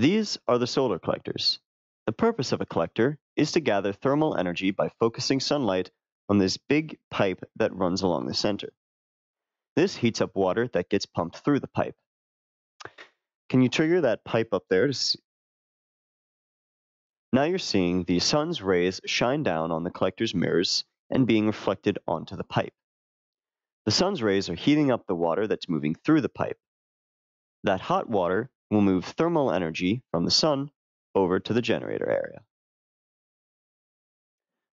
These are the solar collectors. The purpose of a collector is to gather thermal energy by focusing sunlight on this big pipe that runs along the center. This heats up water that gets pumped through the pipe. Can you trigger that pipe up there to see? Now you're seeing the sun's rays shine down on the collector's mirrors and being reflected onto the pipe. The sun's rays are heating up the water that's moving through the pipe. That hot water will move thermal energy from the sun over to the generator area.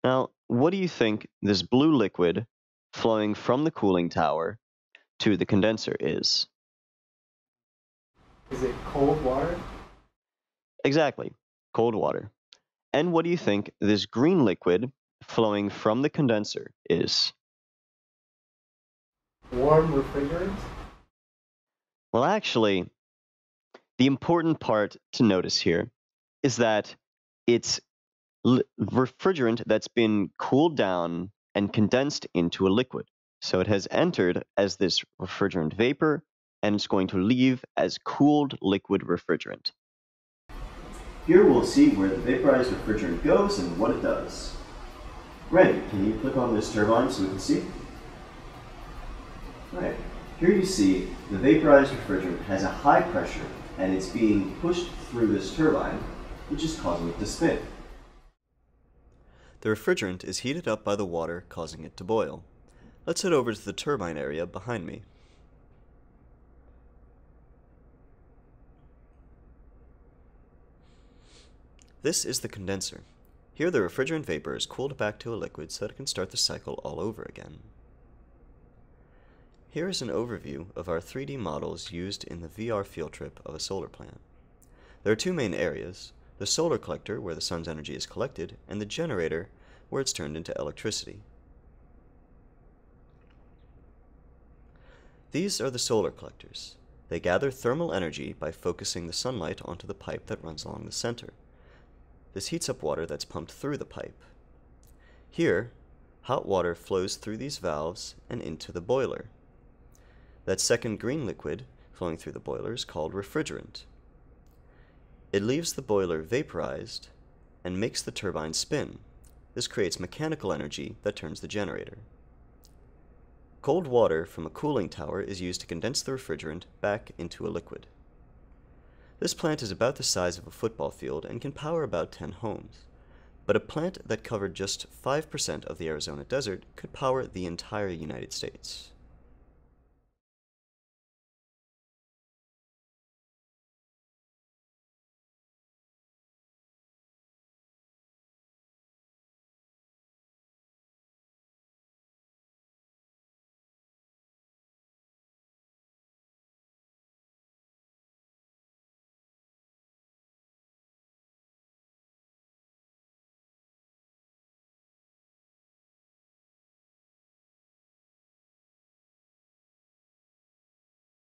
Now, what do you think this blue liquid flowing from the cooling tower to the condenser is? Is it cold water? Exactly, cold water. And what do you think this green liquid flowing from the condenser is? Warm refrigerant? Well, actually, the important part to notice here is that it's refrigerant that's been cooled down and condensed into a liquid. So it has entered as this refrigerant vapor, and it's going to leave as cooled liquid refrigerant. Here we'll see where the vaporized refrigerant goes and what it does. Randy, can you click on this turbine so we can see? All right, here you see the vaporized refrigerant has a high pressure and it's being pushed through this turbine, which is causing it to spin. The refrigerant is heated up by the water, causing it to boil. Let's head over to the turbine area behind me. This is the condenser. Here the refrigerant vapor is cooled back to a liquid so that it can start the cycle all over again. Here is an overview of our 3D models used in the VR field trip of a solar plant. There are two main areas: the solar collector, where the sun's energy is collected, and the generator, where it's turned into electricity. These are the solar collectors. They gather thermal energy by focusing the sunlight onto the pipe that runs along the center. This heats up water that's pumped through the pipe. Here, hot water flows through these valves and into the boiler. That second green liquid flowing through the boiler is called refrigerant. It leaves the boiler vaporized and makes the turbine spin. This creates mechanical energy that turns the generator. Cold water from a cooling tower is used to condense the refrigerant back into a liquid. This plant is about the size of a football field and can power about 10 homes, but a plant that covered just 5% of the Arizona desert could power the entire United States.